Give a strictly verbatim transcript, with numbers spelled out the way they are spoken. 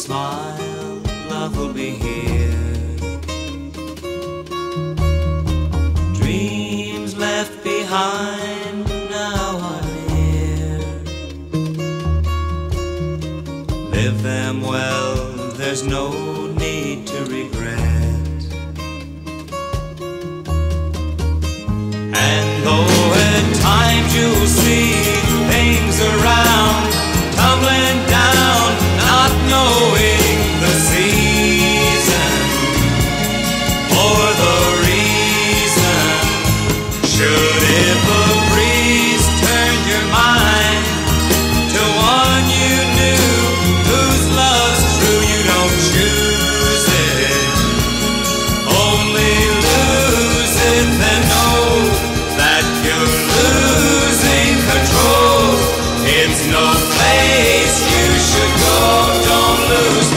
smile, love will be here. Dreams left behind now are near. Live them well, there's no need to regret. And though at times you'll see things around tumbling down, not knowing the season or the reason. Should if a breeze turn your mind to one you knew whose love's true, you don't choose it, only lose it, then know that you're losing control. It's no place you should go, don't lose.